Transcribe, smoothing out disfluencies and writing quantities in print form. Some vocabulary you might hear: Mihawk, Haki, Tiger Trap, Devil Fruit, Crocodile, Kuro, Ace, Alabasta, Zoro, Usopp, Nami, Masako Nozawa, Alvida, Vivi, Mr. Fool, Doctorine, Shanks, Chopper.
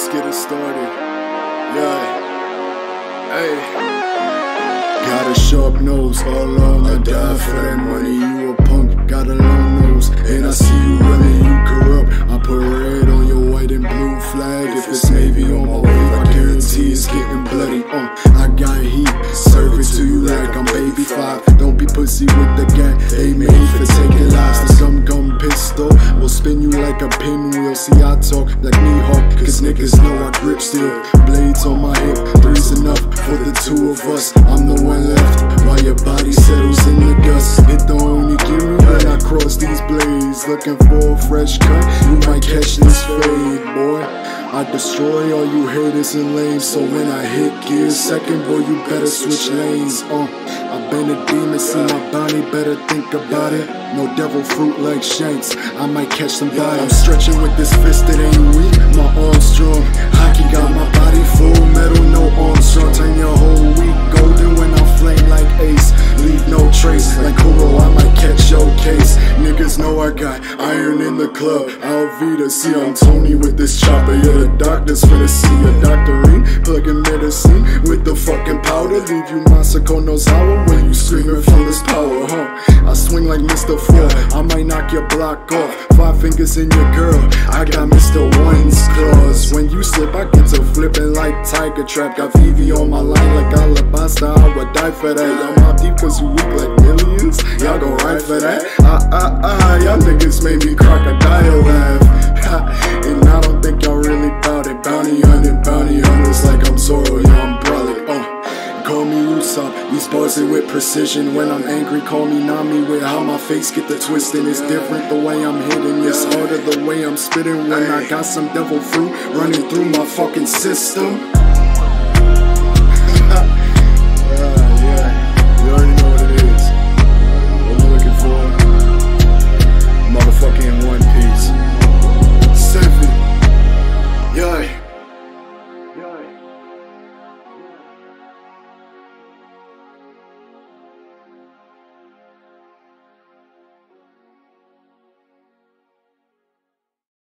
Let's get it started. Yeah. Hey. Got a sharp nose, all along I died for that money. You a punk, got a long nose, and I see you running. You corrupt. I put red on your white and blue flag. If it's navy on my wave, I guarantee it's getting bloody. I got heat, serve it to you like I'm baby five. Don't be pussy with the gang. They made for taking lives. There's some gun pistol. We'll spin you like a pinwheel. See, I talk like Mihawk, cause niggas know I grip still. Blades on my hip, three's enough for the two of us. I'm the one left while your body settles in the dust. It don't only give me when I cross these blades. Looking for a fresh cut, you might catch this fade, boy. I destroy all you haters and lanes. So when I hit gear second, boy, you better switch lanes. I've been a demon, see my body, better think about it. No devil fruit like Shanks, I might catch some body. I'm stretching with this fist that ain't weak, my arm's strong. Haki got my body full metal, no arms strong. Turn your whole week golden when I flame like Ace. Leave no trace, like Kuro, I might catch your case. Niggas know I got iron in the club. Alvida, see I'm Tony with this chopper. You're the doctor's finna see a doctorine, plugging medicine with the fucking powder. Leave you Masako Nozawa when you screaming from this power, huh? I swing like Mr. Fool, I might knock your block off. Five fingers in your girl, I got Mr. One's claws. When you slip, I get to flipping like Tiger Trap. Got Vivi on my line like Alabasta, I would die for that. Y'all mob deep cause you weak like millions, y'all gon' ride for that. Y'all niggas made me crocodile laugh. And I don't think y'all really bout it. Bounty hunters like I'm Zoro, yeah, I'm brolic. Call me Usopp, these bars it with precision. When I'm angry, call me Nami with how my face get the twist. And it's different the way I'm hitting, it's harder the way I'm spitting. When I got some devil fruit running through my fucking system.